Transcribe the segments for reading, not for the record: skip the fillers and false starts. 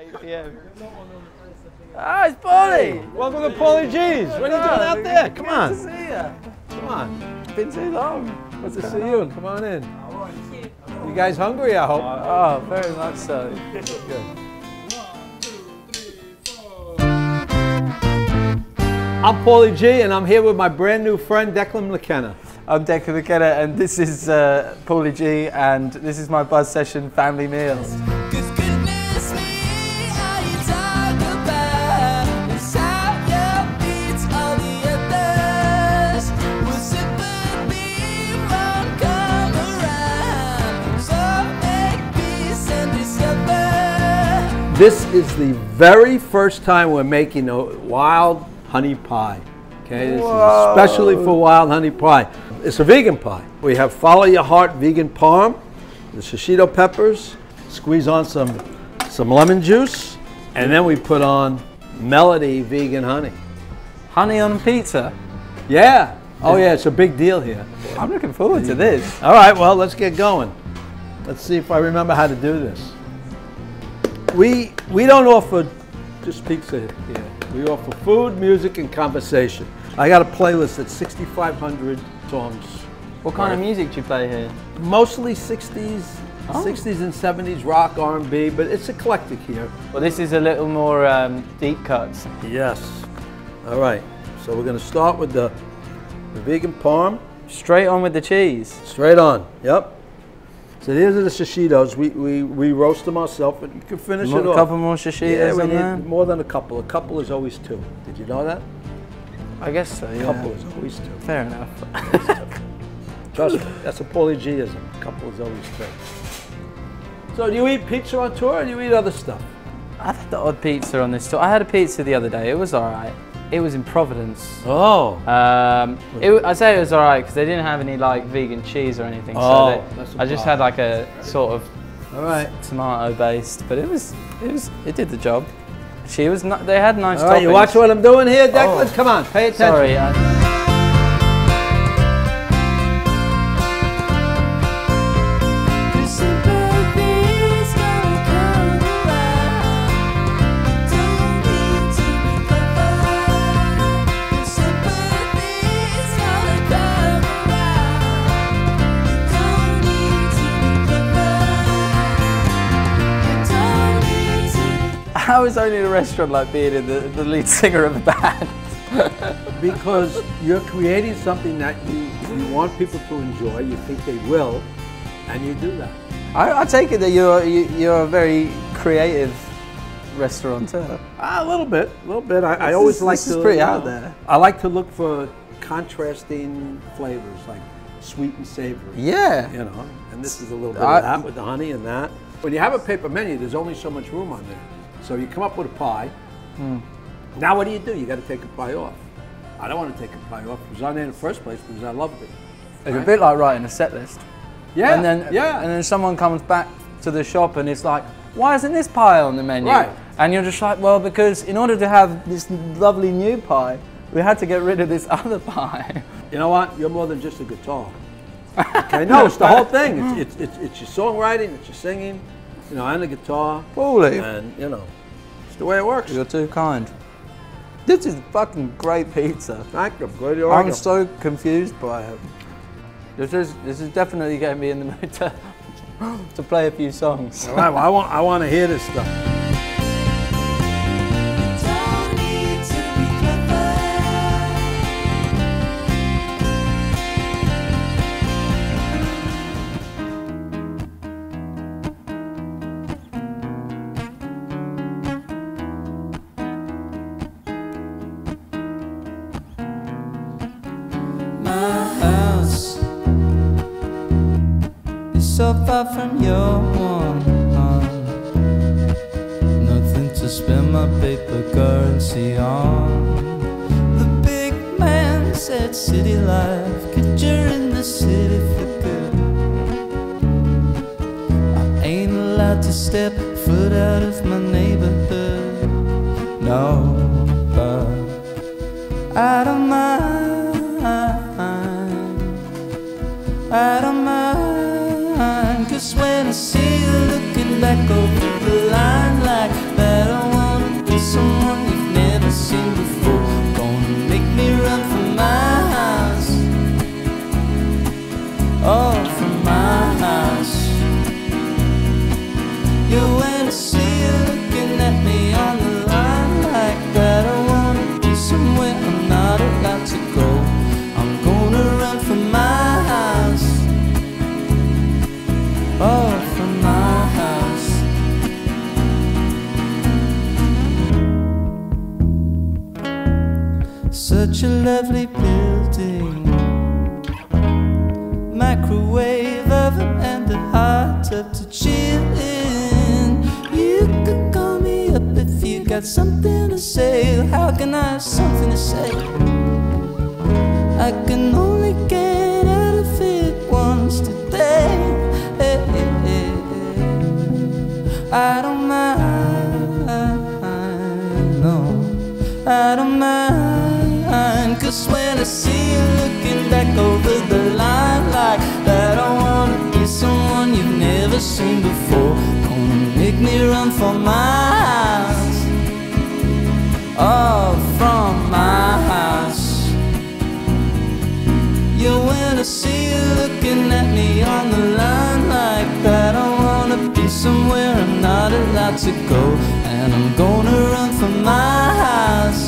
8 PM. Ah, it's Paulie! Hey, welcome to Paulie Gee's. When are you doing out there? Come on. Good to see you. Come on. It's been too long. Good to see you and come on in. You guys hungry, I hope? Oh, very much so. Good. I'm Paulie Gee, and I'm here with my brand new friend Declan McKenna. I'm Declan McKenna, and this is Paulie Gee, and this is my Buzz Session Family Meals. This is the very first time we're making a wild honey pie. Okay, this is especially for wild honey pie. It's a vegan pie. We have Follow Your Heart vegan parm, the shishito peppers, squeeze on some lemon juice, and then we put on Melody vegan honey. Honey on pizza? Yeah. Oh yeah, it's a big deal here. I'm looking forward to this. All right, well, let's get going. Let's see if I remember how to do this. We don't offer just pizza here. We offer food, music, and conversation. I got a playlist that's 6,500 songs. What kind of music do you play here? Mostly 60s and 70s rock, R&B, but it's eclectic here. Well, this is a little more deep cuts. Yes. All right. So we're going to start with the vegan parm. Straight on with the cheese. Straight on. Yep. So these are the shishitos. We roast them ourselves, but you can finish it off. A couple more shishitos in there? More than a couple. A couple is always two. Did you know that? I guess so, yeah. A couple is always two. Fair enough. Trust me, that's a Paulie Geeism. A couple is always two. So do you eat pizza on tour or do you eat other stuff? I've had the odd pizza on this tour. I had a pizza the other day. It was all right. It was in Providence. Oh. I say it was all right because they didn't have any like vegan cheese or anything. Oh, so I just had like a sort of tomato-based, but it did the job. They had nice toppings. You watch what I'm doing here, Declan. Oh. Come on, pay attention. Sorry, how is only a restaurant like being the lead singer of a band? Because you're creating something that you want people to enjoy, you think they will, and you do that. I take it that you're a very creative restaurateur. A little bit, a little bit. I always like to, pretty out there. I like to look for contrasting flavors, like sweet and savory. Yeah. You know, and this is a little bit of that with the honey and that. When you have a paper menu, there's only so much room on there. So you come up with a pie. Mm. Now what do? You got to take a pie off. I don't want to take a pie off. It was on there in the first place because I loved it. It's a bit like writing a set list. Yeah. And then someone comes back to the shop and it's like, why isn't this pie on the menu? Right. And you're just like, well, because in order to have this lovely new pie, we had to get rid of this other pie. You know what? You're more than just a guitar. Okay, no, it's the whole thing. It's your songwriting, it's your singing. You know, and the guitar, and you know, it's the way it works. You're too kind. This is fucking great pizza. Thank you. I'm so confused by it. This is definitely getting me in the mood to play a few songs. All right, well, I want to hear this stuff. So far from your warm home, nothing to spend my paper currency on. The big man said city life, get you in the city for good. I ain't allowed to step foot out of my neighborhood. No, but I don't mind, I don't mind. 'Cause when I see you looking back over the line like that, Such a lovely building, microwave oven and a hot tub to chill in. You could call me up if you got something to say. How can I have something to say? I can only get out of it once today. Hey, hey, hey, hey. I don't mind, no, I don't mind. 'Cause when I see you looking back over the line like that, I wanna be someone you've never seen before. Gonna make me run for miles, oh, from my house. Yeah, when I see you looking at me on the line like that, I wanna be somewhere I'm not allowed to go, and I'm gonna run for miles.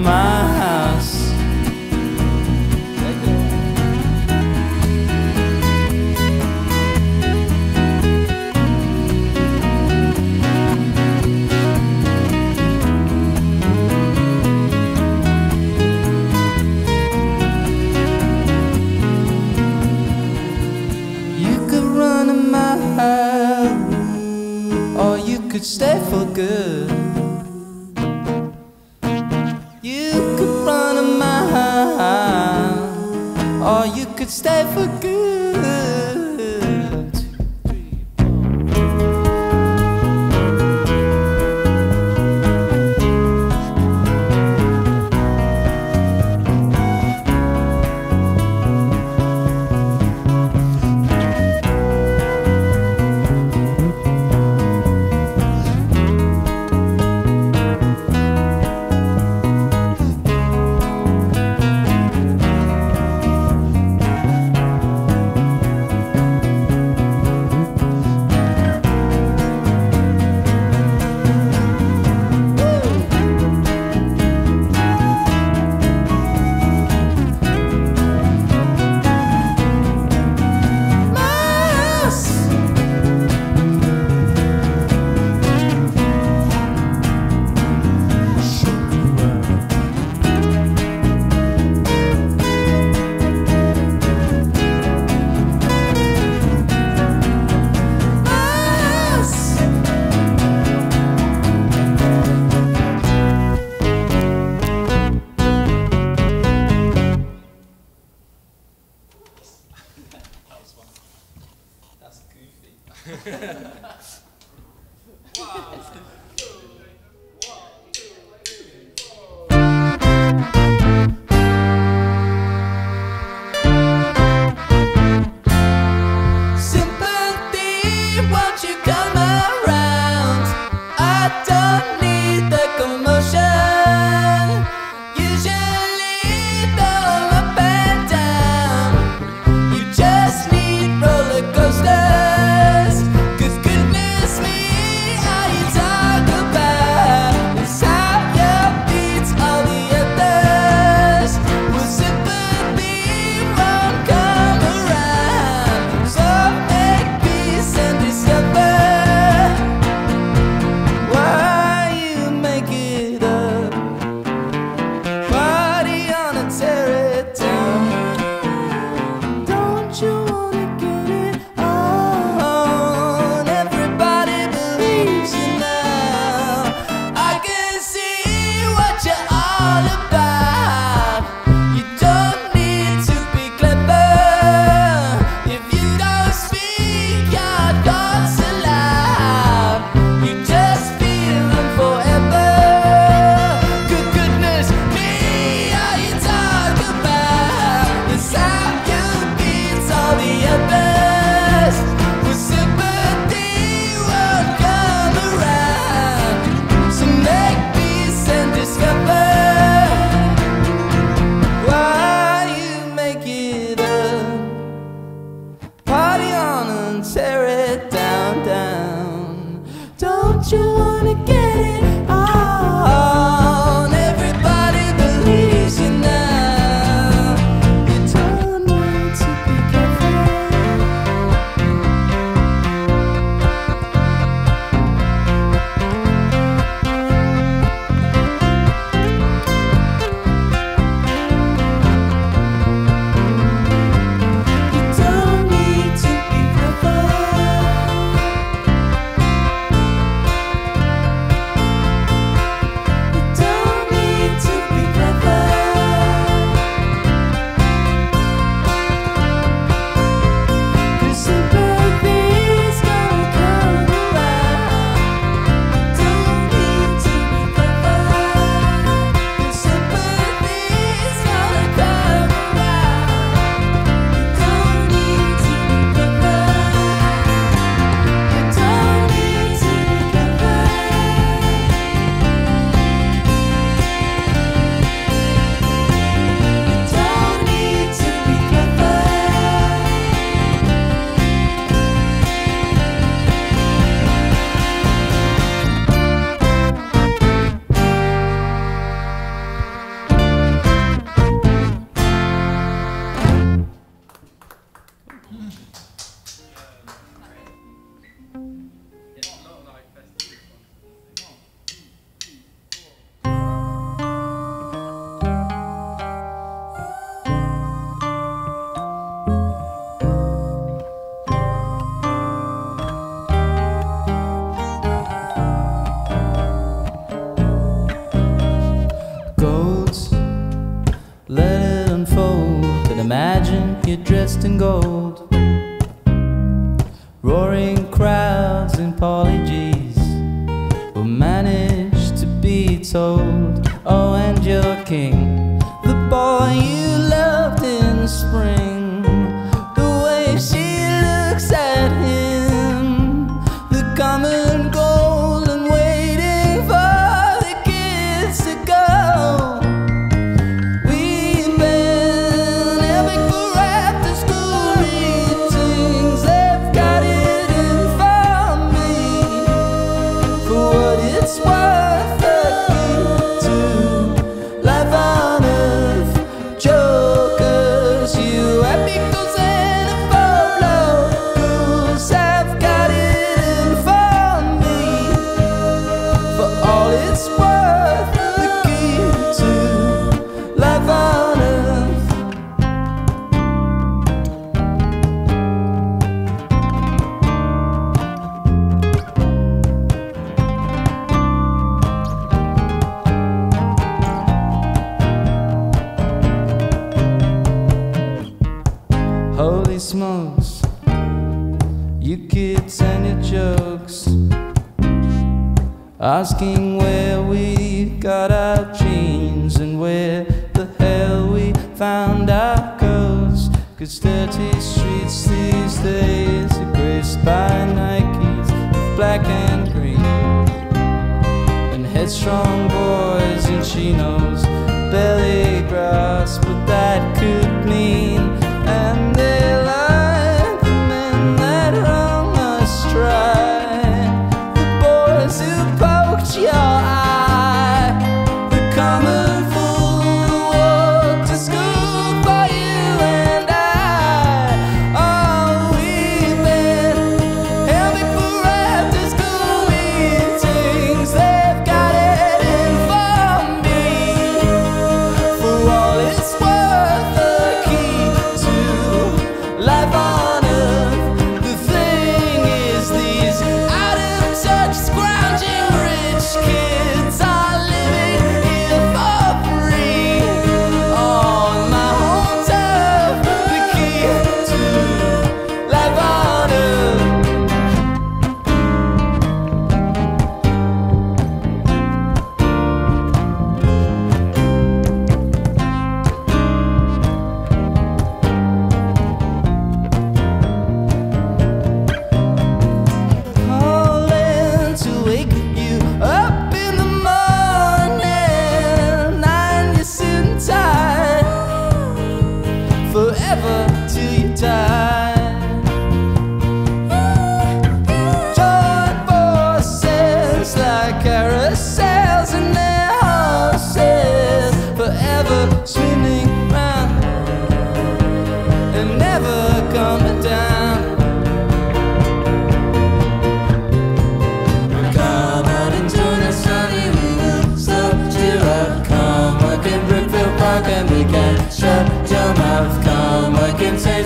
My house. You could run to my house, or you could stay for good. Could stay for good. dressed in gold, roaring crowds and Paulie Gees will manage to be told. Oh, and you're king, the boy you loved in spring. The way she looks at him, the common goal, and waiting for the kids to go. We've been having for after school meetings. They've got it in for me, for what it's worth. Holy smokes, you kids and your jokes, asking where we got our jeans and where the hell we found our coats. 'Cause dirty streets these days are graced by Nikes with black and green, and headstrong boys in chinos, belly grass, but that could mean. And they like the men that hung us dry, the boys who poked your eye, the common fool who walked to school for you and I. Oh, we've been having for after school meetings. They've got it in for me, for all it's worth. Life on earth, the thing is, these out of touch, scrounging rich kids are living here for free. On my home turf, the key to life on forever till you die. Join forces like carousels in their houses, forever swimming round and never coming down. We'll come out into the sunny, we will slow cheer up. Come work in Brookfield Park and we can shut your mouth.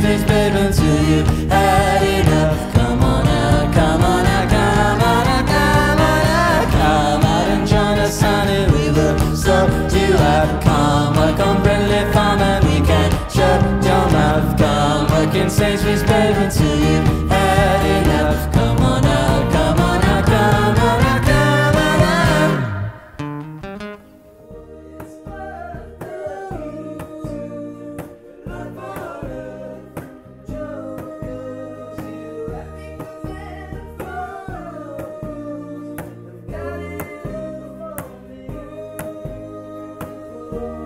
Change these babe until you had enough. Come on out, come on out, come on out, come on out. Come out and join us, honey, we will sort you out. Come work on Brindley Farm and we can shut your mouth. Come work in Sainsbury's babe until you had enough. Come on out, come on out, come on out, come on out. It's worth the heat to love. Oh,